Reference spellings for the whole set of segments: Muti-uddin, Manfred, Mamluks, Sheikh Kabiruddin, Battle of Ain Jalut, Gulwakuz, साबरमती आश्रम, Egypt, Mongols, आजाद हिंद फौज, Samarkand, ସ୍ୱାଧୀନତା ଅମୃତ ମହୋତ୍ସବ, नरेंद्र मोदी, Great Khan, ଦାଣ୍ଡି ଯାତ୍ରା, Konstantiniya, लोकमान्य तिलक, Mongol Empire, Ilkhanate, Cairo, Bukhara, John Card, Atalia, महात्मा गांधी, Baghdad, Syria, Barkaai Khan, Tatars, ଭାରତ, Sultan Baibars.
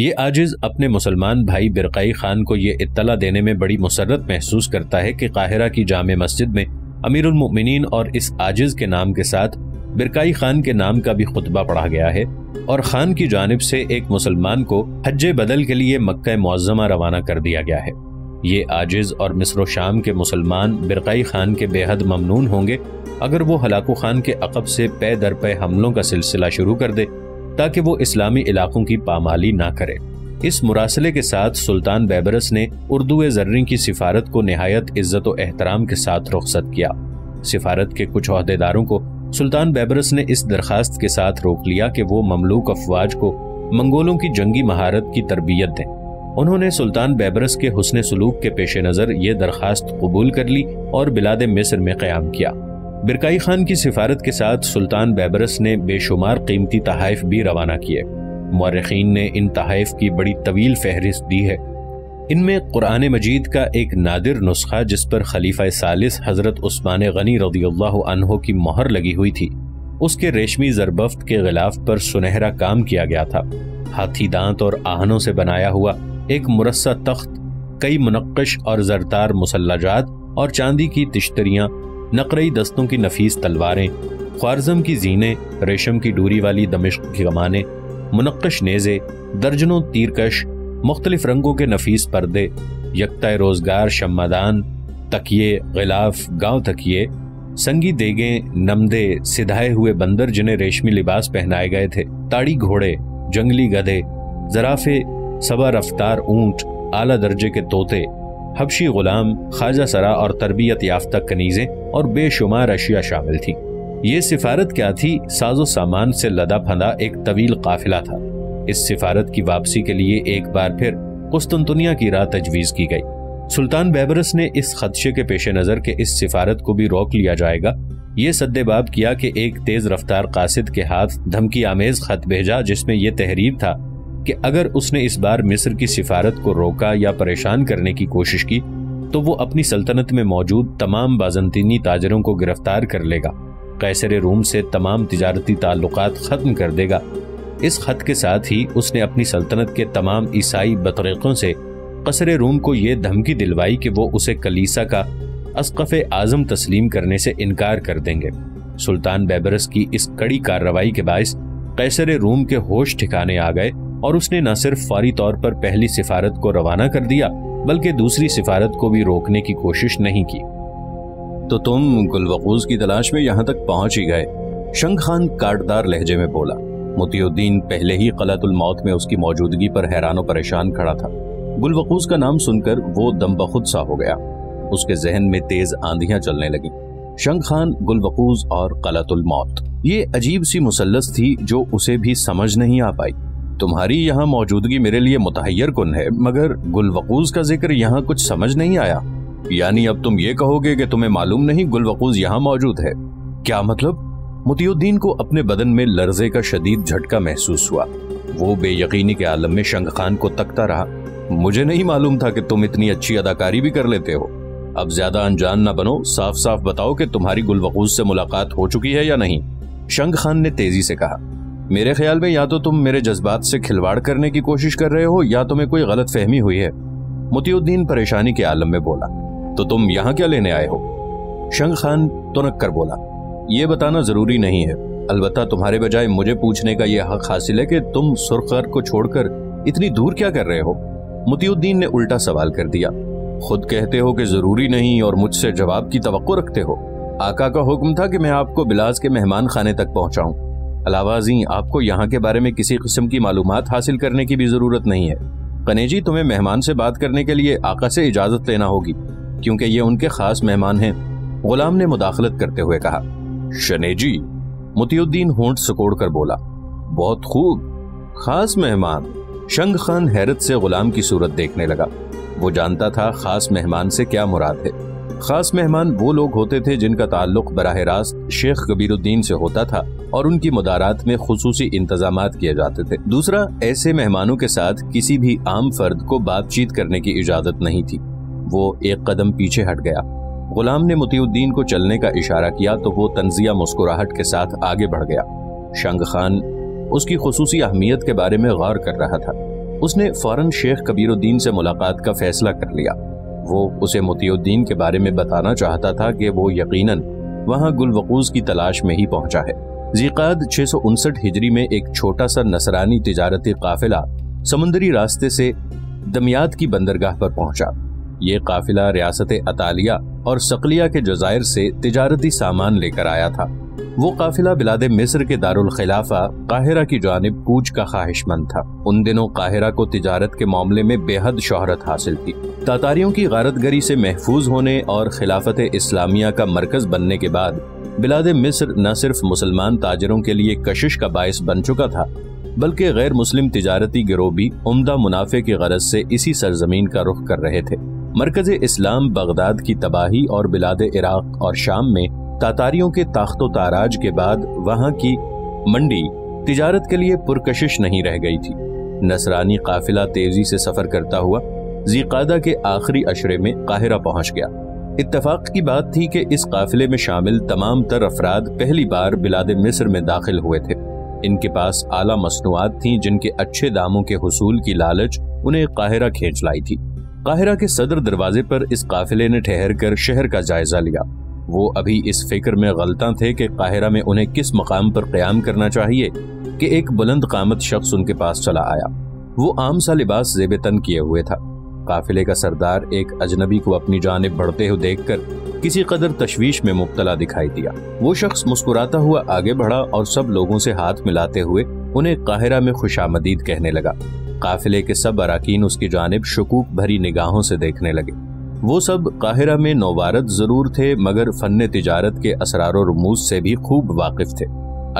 ये आजिज़ अपने मुसलमान भाई बरकाई खान को ये इत्तला देने में बड़ी मुसर्रत महसूस करता है कि काहिरा की जामे मस्जिद में अमीरुल मोमिनीन और इस आजिज़ के नाम के साथ बरकाई खान के नाम का भी खुतबा पढ़ा गया है और खान की जानिब से एक मुसलमान को हज्जे बदल के लिए मक्का मुअज्जमा रवाना कर दिया गया है। ये आजिज़ और मिस्र शाम के मुसलमान बरकाई खान के बेहद ममनून होंगे अगर वो हलाकू खान के अकब से पे दर पे हमलों का सिलसिला शुरू कर दे ताकि वो इस्लामी इलाकों की पामाली ना करे। इस मुरासले के साथ सुल्तान बैबरस ने उर्दू-ए-ज़र्रिन की सिफारत को नहायत इज्जत और एहतराम के साथ रुखसत किया। सिफारत के कुछ अहदेदारों को सुल्तान बैबरस ने इस दरखास्त के साथ रोक लिया कि वो ममलूक अफवाज को मंगोलों की जंगी महारत की तरबियत दें। उन्होंने सुल्तान बैबरस के हुस्न सलूक के पेश नज़र ये दरखास्त कबूल कर ली और बिलाद मिस्र में क़याम किया। बरकाई खान की सिफारत के साथ सुल्तान बैबरस ने बेशुमार कीमती तहाइफ भी रवाना किए। मौरखीन ने इन तहाइफ की बड़ी तवील फहरिस्त दी है। इनमें कुरान मजीद का एक नादिर नुस्खा जिस पर खलीफा सालिस हज़रत उस्मान गनी रज़ियल्लाहु अन्हो की मोहर लगी हुई थी, उसके रेशमी जरबफ्त के गिलाफ पर सुनहरा काम किया गया था। हाथी दांत और आहनों से बनाया हुआ एक मुरस्सा तख्त, कई मुनक्कश और जरतार मुसल्लाजात और चांदी की तिश्तरियाँ, नकरई दस्तों की नफीस तलवारें, ख्वारज़म की जीने, रेशम की डूरी वाली दमिश्क की गमाने, मुनक्कश नेज़े, दर्जनों तीरकश, मुख्तलिफ रंगों के नफीस पर्दे, यकता रोज़गार शम्मादान, तकिए, गिलाफ, गाँव तकिए, संगी देगें, नमदे, सिधाए हुए बंदर जिन्हें रेशमी लिबास पहनाए गए थे, ताड़ी घोड़े, जंगली गधे, जराफे, सबा रफ्तार ऊंट, आला दर्जे के तोते, हबशी गुलाम, ख्वाजा सरा और तरबियत याफ्ता कनीज़ें और बेशुमार अशिया शामिल थी। ये सिफारत क्या थी? साजो सामान से लदा फंदा एक तवील काफिला था। इस सिफारत की वापसी के लिए एक बार फिर कुस्तंतुनिया की राह तजवीज़ की गई। सुल्तान बैबरस ने इस खदशे के पेश नज़र के इस सिफारत को भी रोक लिया जाएगा ये सद्देबाब किया कि एक तेज़ रफ्तार कासिद के हाथ धमकी आमेज़ खत भेजा जिसमें यह तहरीर था कि अगर उसने इस बार मिस्र की सिफारत को रोका या परेशान करने की कोशिश की तो वो अपनी सल्तनत में मौजूद तमाम बाज़ंतीनी ताजरों को गिरफ्तार कर लेगा, कैसर रूम से तमाम तिजारती ताल्लुकात ख़त्म कर देगा। इस ख़त के साथ ही उसने अपनी सल्तनत के तमाम ईसाई बतरीक़ों से कसर रूम को ये धमकी दिलवाई कि वो उसे कलीसा का अस्क़फ़ आज़म तस्लीम करने से इनकार कर देंगे। सुल्तान बैबरस की इस कड़ी कार्रवाई के बायस कैसर रूम के होश ठिकाने आ गए और उसने न सिर्फ फौरी तौर पर पहली सिफारत को रवाना कर दिया बल्कि दूसरी सिफारत को भी रोकने की कोशिश नहीं की। तो तुम गुलवकूज़ की तलाश में यहाँ तक पहुँच ही गए, शंग खान काटदार लहजे में बोला। मुतीउद्दीन पहले ही क़लातुल मौत में उसकी मौजूदगी पर हैरान और परेशान खड़ा था। गुलवकूज़ का नाम सुनकर वो दम बखुद सा हो गया। उसके जहन में तेज आंधियाँ चलने लगी। शंग खान, गुलवकूज़ और क़लातुल मौत, ये अजीब सी मुसल्लस थी जो उसे भी समझ नहीं आ पाई। तुम्हारी यहाँ मौजूदगी मेरे लिए मुतहयर कुन है, मगर गुलवकूज़ का जिक्र यहाँ कुछ समझ नहीं आया। यानी अब तुम ये कहोगे कि तुम्हें मालूम नहीं गुलवकूज़ यहाँ मौजूद है? क्या मतलब? मुतीउद्दीन को अपने बदन में लर्जे का शदीद झटका महसूस हुआ। वो बेयकीनी के आलम में शंग खान को तकता रहा। मुझे नहीं मालूम था कि तुम इतनी अच्छी अदाकारी भी कर लेते हो। अब ज्यादा अनजान ना बनो, साफ साफ बताओ कि तुम्हारी गुलवकूज़ से मुलाकात हो चुकी है या नहीं। शंग खान ने तेजी से कहा, मेरे ख्याल में या तो तुम मेरे जज्बात से खिलवाड़ करने की कोशिश कर रहे हो या तुम्हें कोई गलत फहमी हुई है। मुतीउद्दीन परेशानी के आलम में बोला, तो तुम यहाँ क्या लेने आए हो? शंग खान तुनक कर बोला, ये बताना ज़रूरी नहीं है। अलबत्ता तुम्हारे बजाय मुझे पूछने का यह हक हासिल है कि तुम सुरखर को छोड़कर इतनी दूर क्या कर रहे हो? मुतीउद्दीन ने उल्टा सवाल कर दिया। खुद कहते हो कि ज़रूरी नहीं और मुझसे जवाब की तवक्को रखते हो। आका का हुक्म था कि मैं आपको बिलास के मेहमान खाने तक पहुँचाऊँ। अलावा जी आपको यहाँ के बारे में किसी किस्म की मालूमात हासिल करने की भी ज़रूरत नहीं है। कनेजी, तुम्हें मेहमान से बात करने के लिए आका से इजाज़त लेना होगी क्योंकि ये उनके ख़ास मेहमान हैं, गुलाम ने मुदाखलत करते हुए कहा। शनेजी, मुतीउद्दीन होंठ सिकोड़ कर बोला, बहुत खूब, ख़ास मेहमान। शंग खान हैरत से गुलाम की सूरत देखने लगा। वो जानता था ख़ास मेहमान से क्या मुराद है। खास मेहमान वो लोग होते थे जिनका ताल्लुक बराह रास्त शेख कबीरुद्दीन से होता था और उनकी मदारात में खुसूसी इंतजामात किए जाते थे। दूसरा, ऐसे मेहमानों के साथ किसी भी आम फर्द को बातचीत करने की इजाज़त नहीं थी। वो एक कदम पीछे हट गया। गुलाम ने मुतीउद्दीन को चलने का इशारा किया तो वो तंजिया मुस्कुराहट के साथ आगे बढ़ गया। शंग खान उसकी खुसूसी अहमियत के बारे में गौर कर रहा था। उसने फौरन शेख कबीरुद्दीन से मुलाकात का फैसला कर लिया। वो उसे मुतीउद्दीन के बारे में बताना चाहता था कि वो यकीनन वहाँ गुलवकूज़ की तलाश में ही पहुँचा है। ज़िक़ाद 659 हिजरी में एक छोटा सा नसरानी तिजारती काफिला समुद्री रास्ते से दमियात की बंदरगाह पर पहुँचा। ये काफिला रियासत अतालिया और सकलिया के जज़ायर से तिजारती सामान लेकर आया था। वो काफिला बिलादे मिस्र के दारुल खिलाफा काहिरा की जानिब कूच का ख्वाहिशमंद था। उन दिनों काहिरा को तिजारत के मामले में बेहद शोहरत हासिल थी। तातारियों की गारतगरी से महफूज होने और खिलाफत इस्लामिया का मरकज बनने के बाद बिलादे मिस्र न सिर्फ मुसलमान ताजरों के लिए कशिश का बायस बन चुका था, बल्कि गैर मुस्लिम तिजारती गिरोह भी उम्दा मुनाफे की गरज से इसी सरजमीन का रुख कर रहे थे। मरकज इस्लाम बगदाद की तबाही और बिलाद इराक और शाम में तातारियों के ताख्तो ताराज के बाद वहाँ की मंडी तिजारत के लिए पुरकशिश नहीं रह गई थी। नसरानी काफिला तेजी से सफर करता हुआ ज़िक़ादा के आखिरी अशरे में काहिरा पहुँच गया। इत्तफाक की बात थी कि इस काफिले में शामिल तमाम तर अफराद पहली बार बिलाद मिस्र में दाखिल हुए थे। इनके पास आला मसनूआत थीं जिनके अच्छे दामों के हुसूल की लालच उन्हें काहिरा खींच लाई थी। काहिरा के सदर दरवाजे पर इस काफिले ने ठहर कर शहर का जायजा लिया। वो अभी इस फिक्र में गलता थे कि काहिरा में उन्हें किस मकाम पर क़याम करना चाहिए कि एक बुलंद कामत शख्स उनके पास चला आया। वो आम सा लिबास ज़ेब तन किए हुए था। काफिले का सरदार एक अजनबी को अपनी जानिब बढ़ते हुए देखकर किसी कदर तशवीश में मुब्तला दिखाई दिया। वो शख्स मुस्कुराता हुआ आगे बढ़ा और सब लोगों से हाथ मिलाते हुए उन्हें काहिरा में खुशामदीद कहने लगा। काफिले के सब अराकीन उसकी जानिब शकूक भरी निगाहों से देखने लगे। वो सब काहिरा में नौवारत जरूर थे, मगर फन तिजारत के असरार और रमूज से भी खूब वाकिफ थे।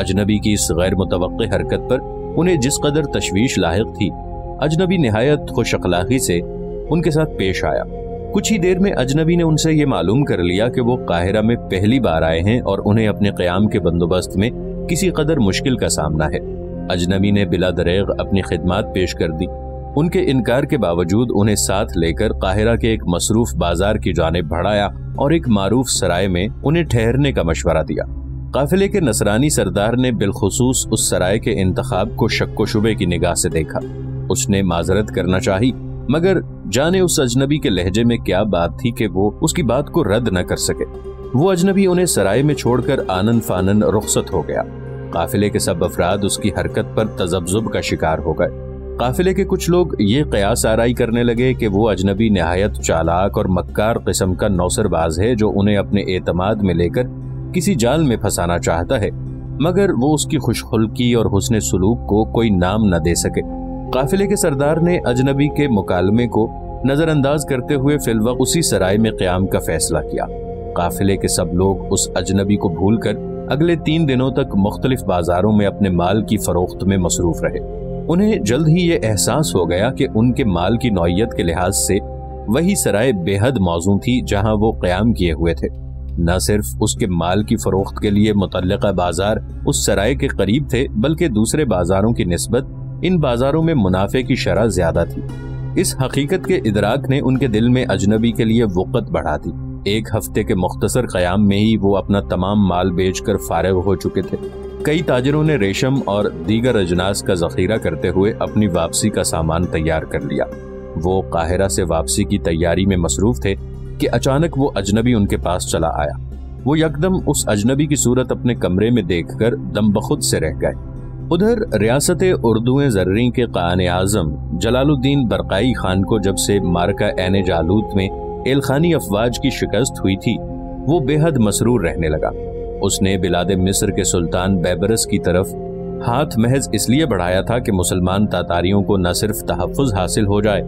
अजनबी की इस गैर मुतवक्की हरकत पर उन्हें जिस कदर तशवीश लाहिक थी, अजनबी नहायत खुश अखलाकी से उनके साथ पेश आया। कुछ ही देर में अजनबी ने उनसे ये मालूम कर लिया कि वो काहिरा में पहली बार आए हैं और उन्हें अपने क़याम के बंदोबस्त में किसी कदर मुश्किल का सामना है। अजनबी ने बिला दरेग अपनी खिदमात पेश कर दी। उनके इनकार के बावजूद उन्हें साथ लेकर काहिरा के एक मसरूफ बाजार की जानिब बढ़ाया और एक मारूफ सराय में उन्हें ठहरने का मशवरा दिया। काफिले के नसरानी सरदार ने बिलखसूस उस सराय के इंतखाब को शक्को शुबे की निगाह से देखा। उसने माजरत करना चाही, मगर जाने उस अजनबी के लहजे में क्या बात थी कि वो उसकी बात को रद्द न कर सके। वो अजनबी उन्हें सराय में छोड़कर आनन फानन रुखसत हो गया। काफिले के सब अफराद उसकी हरकत पर तजब्जुब का शिकार हो गए। काफिले के कुछ लोग ये कयास आराई करने लगे कि वो अजनबी नहायत चालाक और मक्कार किस्म का नौसरबाज है जो उन्हें अपने एतमाद में लेकर किसी जाल में फंसाना चाहता है, मगर वो उसकी खुशखुल्की और हुस्न सलूक को कोई नाम न दे सके। काफिले के सरदार ने अजनबी के मुकालमे को नज़रअंदाज करते हुए फिलवक़्त उसी सराय में क़याम का फैसला किया। काफिले के सब लोग उस अजनबी को भूलकर अगले 3 दिनों तक मुख्तलिफ बाजारों में अपने माल की फ़रोख्त में मसरूफ़ रहे। उन्हें जल्द ही ये एहसास हो गया कि उनके माल की नौइयत के लिहाज से वही सराय बेहद मौज़ूं थी जहाँ वो क़याम किए हुए थे। न सिर्फ उसके माल की फ़रोख्त के लिए मुतल्लिक़ा बाजार उस सराय के करीब थे, बल्कि दूसरे बाजारों की निस्बत इन बाजारों में मुनाफे की शरह ज्यादा थी। इस हकीकत के इदराक ने उनके दिल में अजनबी के लिए वक़्त बढ़ा दी। 1 हफ्ते के मुख्तसर क़याम में ही वो अपना तमाम माल बेचकर फारिग हो चुके थे। कई ताजरों ने रेशम और दीगर अजनास का ज़ख़ीरा करते हुए अपनी वापसी का सामान तैयार कर लिया। वो काहिरा से वापसी की तैयारी में मसरूफ़ थे कि अचानक वो अजनबी उनके पास चला आया। वो यकदम उस अजनबी की सूरत अपने कमरे में देख कर दम बखुद से रह गए। उधर रियासत उर्दू-ए-ज़र्रीं के क़ान आज़म जलालुद्दीन बरकाई खान को जब से मारका ऐन जालूत में एलखानी अफवाज की शिकस्त हुई थी, वो बेहद मसरूर रहने लगा। उसने बिलाद मिस्र के सुल्तान बैबरस की तरफ हाथ महज इसलिए बढ़ाया था कि मुसलमान तातारियों को न सिर्फ तहफ़्फ़ुज़ हासिल हो जाए,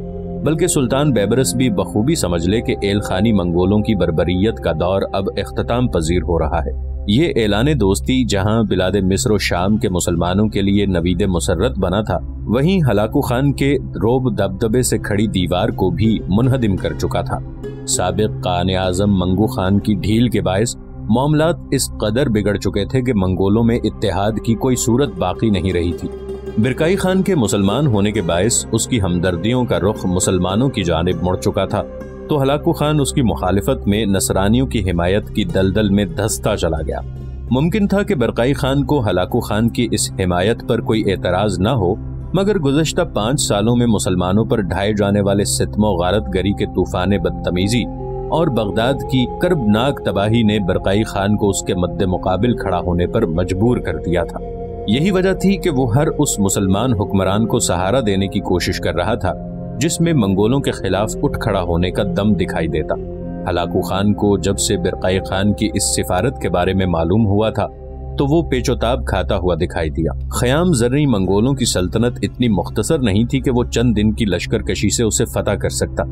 बल्कि सुल्तान बैबरस भी बखूबी समझ ले कि एलखानी मंगोलों की बरबरीत का दौर अब इख्तिताम पजीर हो रहा है। ये ऐलान दोस्ती जहाँ बिलाद मिस्र और शाम के मुसलमानों के लिए नवीद मुसरत बना था, वहीं हलाकू खान के रोब दबदबे से खड़ी दीवार को भी मुनहदिम कर चुका था। साबिक़ क़ान आज़म मंगू खान की ढील के बायस मामलात इस कदर बिगड़ चुके थे कि मंगोलों में इत्तेहाद की कोई सूरत बाकी नहीं रही थी। बरकाई खान के मुसलमान होने के बायस उसकी हमदर्दियों का रुख मुसलमानों की जानिब मुड़ चुका था, तो हलाकू खान उसकी मुखालिफत में नसरानियों की हिमायत की दलदल में धंसता चला गया। मुमकिन था कि बरकाई खान को हलाकू खान की इस हिमायत पर कोई एतराज़ न हो, मगर गुज़श्ता 5 सालों में मुसलमानों पर ढाए जाने वाले सितमो गारतगरी के तूफान बदतमीजी और बगदाद की कर्बनाक तबाही ने बरकाई खान को उसके मद्दे मुकाबिल खड़ा होने पर मजबूर कर दिया था। यही वजह थी कि वो हर उस मुसलमान हुक्मरान को सहारा देने की कोशिश कर रहा था जिसमें मंगोलों के खिलाफ उठ खड़ा होने का दम दिखाई देता। हलाकू खान को जब से बरकाई खान की इस सिफारत के बारे में मालूम हुआ था तो वो पेचोताब खाता हुआ दिखाई दिया। खयाम जर्री मंगोलों की सल्तनत इतनी मुख्तसर नहीं थी कि वो चंद दिन की लश्कर कशी से उसे फतह कर सकता।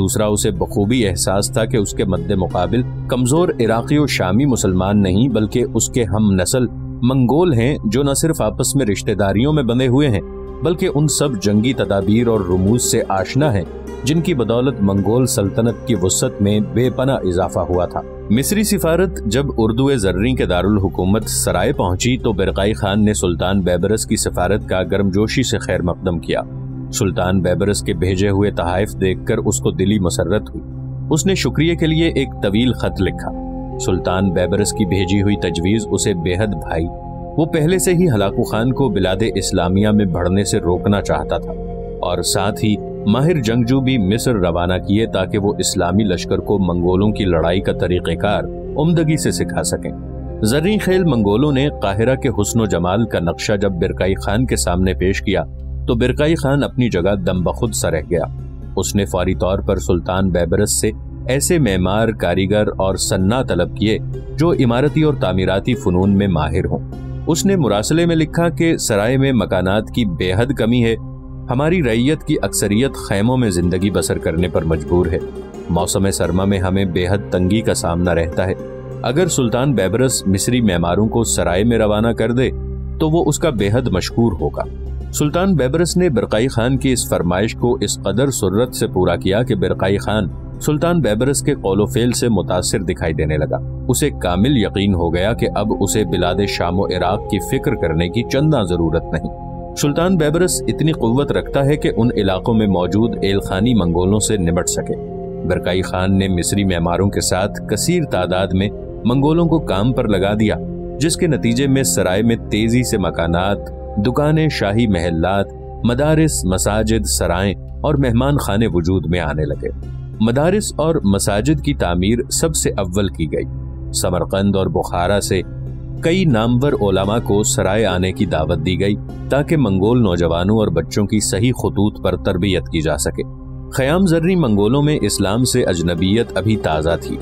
दूसरा, उसे बखूबी एहसास था कि उसके मद्दे मुकाबिल कमजोर इराकी और शामी मुसलमान नहीं बल्कि उसके हम नस्ल मंगोल हैं जो न सिर्फ आपस में रिश्तेदारियों में बंधे हुए हैं बल्कि उन सब जंगी तदाबीर और रमूज से आशना हैं जिनकी बदौलत मंगोल सल्तनत की वुसअत में बेपना इजाफा हुआ था। मिस्री सिफारत जब उर्दू जर्री के दारुल हुकूमत सराय पहुंची तो बरकाई खान ने सुल्तान बैबरस की सिफारत का गर्मजोशी से खैर मकदम किया। सुल्तान बैबरस के भेजे हुए तहाइफ देखकर उसको दिली मसरत हुई। उसने शुक्रिया के लिए एक तवील खत लिखा। सुल्तान बैबरस की भेजी हुई तजवीज़ उसे बेहद भाई। वो पहले से ही हलाकू खान को बिलादे इस्लामिया में बढ़ने से रोकना चाहता था और साथ ही माहिर जंगजू भी मिस्र रवाना किए ताकि वो इस्लामी लश्कर को मंगोलों की लड़ाई का तरीक़ेकार उम्दगी से सिखा सकें। जर्री खेल मंगोलों ने काहिरा के हुस्न व जमाल का नक्शा जब बरकाई खान के सामने पेश किया तो बरकाई खान अपनी जगह दम बखुद सा रह गया। उसने फौरी तौर पर सुल्तान बैबरस से ऐसे मेमार, कारीगर और सन्ना तलब किए जो इमारती और तामीराती फनून में माहिर हों। उसने मुरासले में लिखा कि सराय में मकानात की बेहद कमी है, हमारी रैयत की अक्सरियत खैमों में जिंदगी बसर करने पर मजबूर है, मौसम सरमा में हमें बेहद तंगी का सामना रहता है। अगर सुल्तान बैबरस मिस्री मेमारों को सराय में रवाना कर दे तो वो उसका बेहद मशहूर होगा। सुल्तान बैबरस ने बरकाई खान की इस फरमाइश को इस कदर सुर्रत से पूरा किया कि बरकाई खान सुल्तान बैबरस के कौलो फेल से मुतासिर दिखाई देने लगा। उसे कामिल यकीन हो गया कि अब उसे बिलादे शाम और इराक की फिक्र करने की चंदा जरूरत नहीं। सुल्तान बैबरस इतनी कुव्वत रखता है कि उन इलाकों में मौजूद एलखानी मंगोलों से निबट सके। बरकाई खान ने मिस्री मेमारों के साथ कसीर तादाद में मंगोलों को काम पर लगा दिया जिसके नतीजे में सराय में तेजी से मकानात, दुकानें, शाही महल्लात, मदारिस, मसाजिद, सराय और मेहमान खाने वजूद में आने लगे। मदारिस और मसाजिद की तामीर सबसे अव्वल की गई। समरकंद और बुखारा से कई नामवर ओलमा को सराय आने की दावत दी गई ताकि मंगोल नौजवानों और बच्चों की सही खतूत पर तरबियत की जा सके। खयाम जर्री मंगोलों में इस्लाम से अजनबियत अभी ताज़ा थी।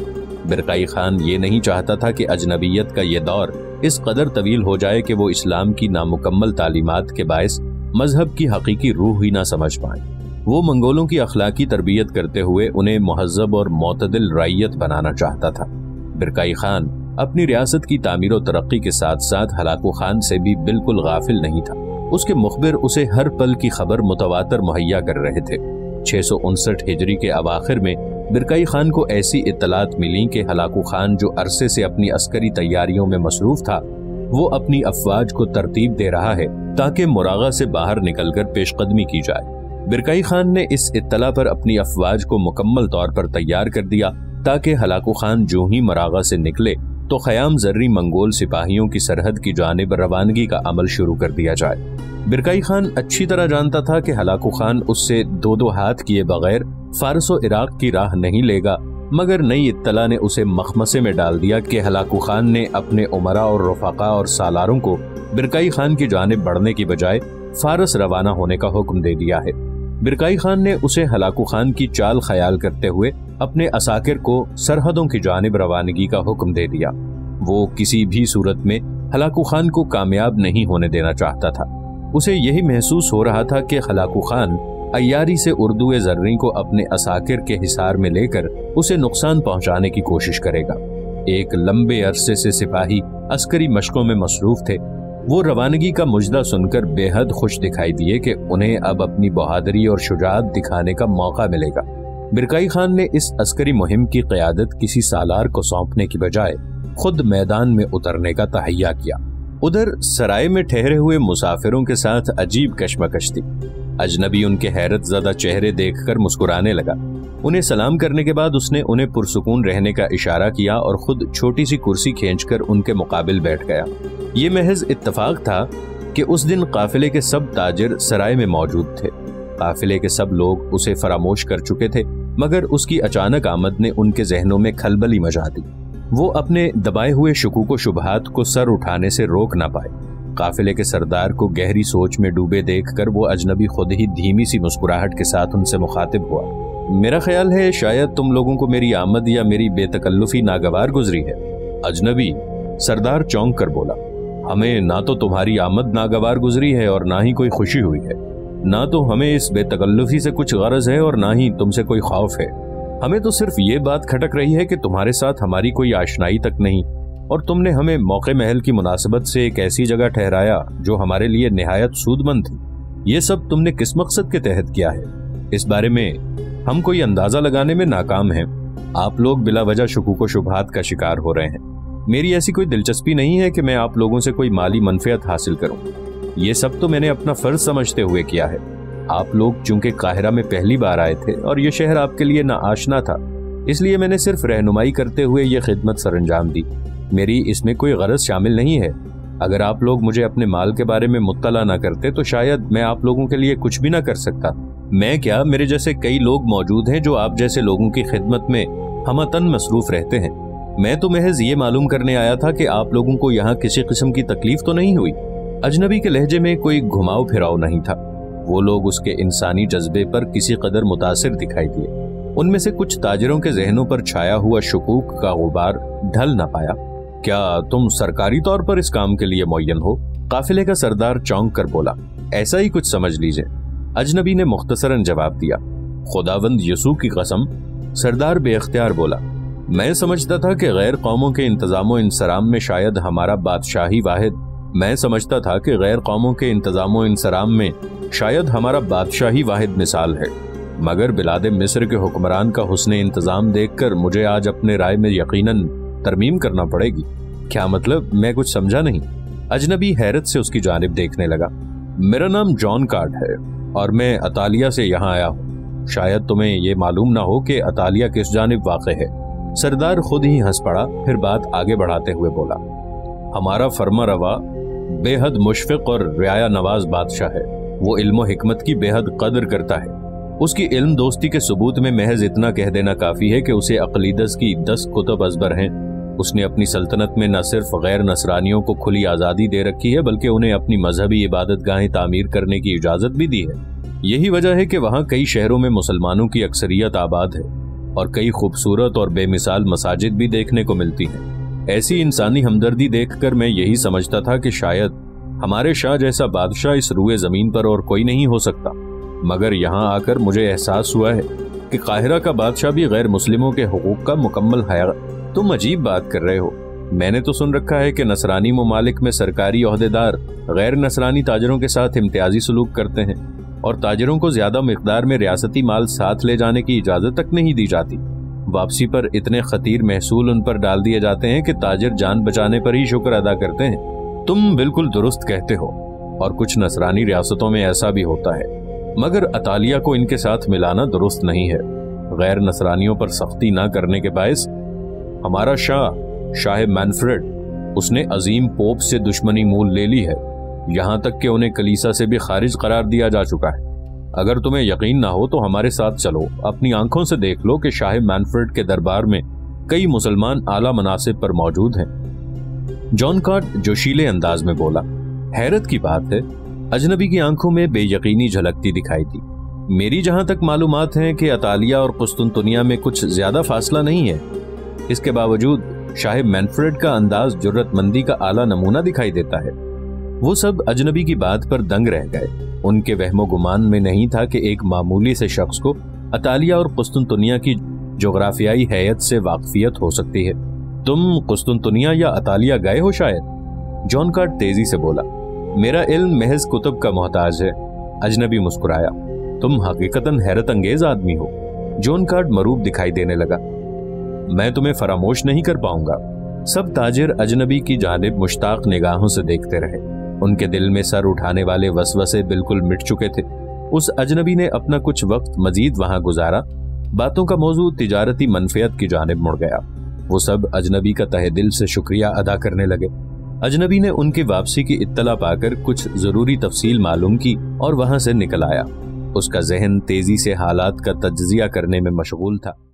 बरकाई खान ये नहीं चाहता था कि अजनबियत का ये दौर इस कदर तवील हो जाए कि वो इस्लाम की नामुकम्मल तालीमात के बायस मजहब की हकीकी रूह ही ना समझ पाए। वो मंगोलों की अखलाकी तरबियत करते हुए उन्हें महजब और मोतदिल रैयत बनाना चाहता था। बरकाई खान अपनी रियासत की तामीर और तरक्की के साथ साथ हलाकू खान से भी बिल्कुल गाफिल नहीं था। उसके मुखबिर उसे हर पल की खबर मुतवातर मुहैया कर रहे थे। 659 हिजरी के अवाखिर में बरकाई खान को ऐसी इत्तलात मिली कि हलाकू खान जो अरसे से अपनी अस्करी तैयारियों में मसरूफ था वो अपनी अफवाज को तरतीब दे रहा है ताकि मुरागा से बाहर निकलकर पेशकदमी की जाए। बरकाई खान ने इस इत्तला पर अपनी अफवाज को मुकम्मल तौर पर तैयार कर दिया ताकि हलाकू खान जो ही मुरागा से निकले तो खयाम जर्री मंगोल सिपाहियों की सरहद की जानिब रवानगी का अमल शुरू कर दिया जाए। बरकाई खान अच्छी तरह जानता था कि हलाकू खान उससे 2-2 हाथ किए बगैर फारस और इराक की राह नहीं लेगा, मगर नई इत्तला ने उसे मखमसे में डाल दिया कि हलाकू खान ने अपने उमरा और रफाका और सालारों को बरकाई खान की जानिब बढ़ने की बजाय फारस रवाना होने का हुक्म दे दिया है। बरकाई खान ने उसे हलाकू खान की चाल ख्याल करते हुए अपने असाकिर को सरहदों की जानिब रवानगी का हुक्म दे दिया। वो किसी भी सूरत में हलाकू खान को कामयाब नहीं होने देना चाहता था। उसे यही महसूस हो रहा था कि हलाकू खान अय्यारी से उर्दू-ए-ज़र्री को अपने असाकिर के हिसार में लेकर उसे नुकसान पहुंचाने की कोशिश करेगा। एक लंबे अरसे से सिपाही अस्करी मशकों में मसरूफ थे। वो रवानगी का मुजदा सुनकर बेहद खुश दिखाई दिए कि उन्हें अब अपनी बहादुरी और शुजाअत दिखाने का मौका मिलेगा। बरकाई खान ने इस अस्करी मुहिम की क़यादत किसी सालार को सौंपने की बजाय खुद मैदान में उतरने का तहैया किया। उधर सराय में ठहरे हुए मुसाफिरों के साथ अजीब कश्मकश थी। अजनबी उनके हैरत ज़दा चेहरे देखकर मुस्कुराने लगा। उन्हें सलाम करने के बाद उसने उन्हें पुरसुकून रहने का इशारा किया और खुद छोटी सी कुर्सी खींचकर उनके मुकाबिल बैठ गया। ये महज इत्तफाक था कि उस दिन काफिले के सब ताजिर सराय में मौजूद थे। काफिले के सब लोग उसे फरामोश कर चुके थे, मगर उसकी अचानक आमद ने उनके जहनों में खलबली मचा दी। वो अपने दबाए हुए शकूक व शुबहात को सर उठाने से रोक ना पाए। काफिले के सरदार को गहरी सोच में डूबे देखकर वो अजनबी खुद ही धीमी सी मुस्कुराहट के साथ उनसे मुखातिब हुआ। मेरा ख्याल है शायद तुम लोगों को मेरी आमद या मेरी बेतकल्लुफी नागवार गुजरी है। अजनबी सरदार चौंक कर बोला, हमें ना तो तुम्हारी आमद नागवार गुजरी है और ना ही कोई खुशी हुई है। ना तो हमें इस बेतकल्लुफी से कुछ गर्ज है और ना ही तुमसे कोई खौफ है। हमें तो सिर्फ ये बात खटक रही है कि तुम्हारे साथ हमारी कोई आशनाई तक नहीं और तुमने हमें मौके महल की मुनासिबत से एक ऐसी जगह ठहराया जो हमारे लिए निहायत सूदमंद थी। ये सब तुमने किस मकसद के तहत किया है, इस बारे में हम कोई अंदाजा लगाने में नाकाम हैं। आप लोग बिलावजह शकूक व शुबहात का शिकार हो रहे हैं। मेरी ऐसी कोई दिलचस्पी नहीं है कि मैं आप लोगों से कोई माली मनफियत हासिल करूं। ये सब तो मैंने अपना फर्ज समझते हुए किया है। आप लोग चूंकि काहिरा में पहली बार आए थे और ये शहर आपके लिए ना आशना था, इसलिए मैंने सिर्फ रहनुमाई करते हुए ये खिदमत सरअंजाम दी। मेरी इसमें कोई गरज शामिल नहीं है। अगर आप लोग मुझे अपने माल के बारे में मुत्तला ना करते तो शायद मैं आप लोगों के लिए कुछ भी ना कर सकता। मैं क्या, मेरे जैसे कई लोग मौजूद हैं जो आप जैसे लोगों की खिदमत में हमतन मसरूफ रहते हैं। मैं तो महज ये मालूम करने आया था कि आप लोगों को यहाँ किसी किस्म की तकलीफ तो नहीं हुई। अजनबी के लहजे में कोई घुमाव फिराव नहीं था। वो लोग उसके इंसानी जज्बे पर किसी कदर मुतासिर दिखाई दिए। उनमें से कुछ ताजिरों के जहनों पर छाया हुआ शकूक का गुबार ढल ना पाया। क्या तुम सरकारी तौर पर इस काम के लिए मुअय्यन हो? काफिले का सरदार चौंक कर बोला। ऐसा ही कुछ समझ लीजिए, अजनबी ने मुख्तसरन जवाब दिया। खुदावंद यसू की कसम, सरदार बेअख्तियार बोला, मैं समझता था कि गैर कौमों के इंतजामो इंसराम में शायद हमारा बादशाही वाहिद मैं समझता था कि गैर कौमों के इंतजामो इंसराम में शायद हमारा बादशाही वाहिद मिसाल है। मगर बिलादे मिस्र के हुक्मरान का हुस्ने इंतजाम देखकर मुझे आज अपने राय में यकीनन तरमीम करना पड़ेगी। क्या मतलब, मैं कुछ समझा नहीं। अजनबी हैरत से उसकी जानिब देखने लगा। मेरा नाम जॉन कार्ड है और मैं अतालिया से यहाँ आया हूँ। शायद तुम्हें ये मालूम ना हो कि अतालिया किस जानिब वाक़े है। सरदार खुद ही हंस पड़ा, फिर बात आगे बढ़ाते हुए बोला, हमारा फर्मा रवा बेहद मुशफ़िक़ और रियाया नवाज बादशाह है। वो इल्म और हिकमत की बेहद कदर करता है। उसकी इल्म दोस्ती के सबूत में महज इतना कह देना काफ़ी है कि उसे अक़लीदस की 10 कुतुब अजबर हैं। उसने अपनी सल्तनत में न सिर्फ गैर नसरानियों को खुली आज़ादी दे रखी है बल्कि उन्हें अपनी मजहबी इबादत गाहें तामीर करने की इजाज़त भी दी है। यही वजह है कि वहाँ कई शहरों में मुसलमानों की अक्सरियत आबाद है और कई खूबसूरत और बेमिसाल मसाजिद भी देखने को मिलती हैं। ऐसी इंसानी हमदर्दी देखकर मैं यही समझता था कि शायद हमारे शाह जैसा बादशाह इस रूए ज़मीन पर और कोई नहीं हो सकता। मगर यहाँ आकर मुझे एहसास हुआ है कि काहिरा का बादशाह भी गैर मुस्लिमों के हुकूक का मुकम्मल हया। तुम अजीब बात कर रहे हो। मैंने तो सुन रखा है कि नसरानी ममालिक में सरकारी ओहदेदार गैर नसरानी ताजरों के साथ इम्तियाजी सलूक करते हैं और ताजरों को ज़्यादा मिकदार में रियासती माल साथ ले जाने की इजाज़त तक नहीं दी जाती। वापसी पर इतने खतीर महसूल उन पर डाल दिए जाते हैं कि ताजर जान बचाने पर ही शुक्र अदा करते हैं। तुम बिल्कुल दुरुस्त कहते हो और कुछ नसरानी रियासतों में ऐसा भी होता है, मगर अतालिया को इनके साथ मिलाना दुरुस्त नहीं है। गैर नसरानियों पर सख्ती ना करने के बायस हमारा शाह मैनफ्रेड, उसने अजीम पोप से दुश्मनी मोल ले ली है, यहाँ तक कि उन्हें कलीसा से भी खारिज करार दिया जा चुका है। अगर तुम्हें यकीन ना हो तो हमारे साथ चलो, अपनी आंखों से देख लो कि शाह मैनफ्रेड के दरबार में कई मुसलमान आला मनासिब पर मौजूद हैं। जॉन कार्ड जोशीले अंदाज में बोला। हैरत की बात है, अजनबी की आंखों में बेयकीनी झलकती दिखाई दी। मेरी जहां तक मालूमात हैं कि अतालिया और कुस्तुंतुनिया में कुछ ज्यादा फासला नहीं है। इसके बावजूद शाह मैनफ्रेड का अंदाज जुर्रतमंदी का आला नमूना दिखाई देता है। वो सब अजनबी की बात पर दंग रह गए। उनके वहमो गुमान में नहीं था कि एक मामूली से शख्स को अतालिया और कुस्तुंतुनिया की जोग्राफियाई हैयत से वाकफियत हो सकती है। तुम कुस्तुंतुनिया या अतालिया गए हो शायद? जॉन कार्ड तेजी से बोला। मेरा इल्म महज कुतुब का मोहताज है। अजनबी मुस्कुराया। तुम हकीकतन हैरत अंगेज आदमी हो। जॉन कार्ड मरूब दिखाई देने लगा। मैं तुम्हें फरामोश नहीं कर पाऊंगा। सब ताजिर अजनबी की जानिब मुश्ताक निगाहों से देखते रहे। उनके दिल में सर उठाने वाले वसवसे बिल्कुल मिट चुके थे। उस अजनबी ने अपना कुछ वक्त मजीद वहां गुजारा। बातों का मौजू तिजारती मनफियत की जानिब मुड़ गया। वो सब अजनबी का तहे दिल से शुक्रिया अदा करने लगे। अजनबी ने उनकी वापसी की इत्तला पाकर कुछ जरूरी तफसील मालूम की और वहां से निकल आया। उसका जहन तेजी से हालात का तज्जिया करने में मशगूल था।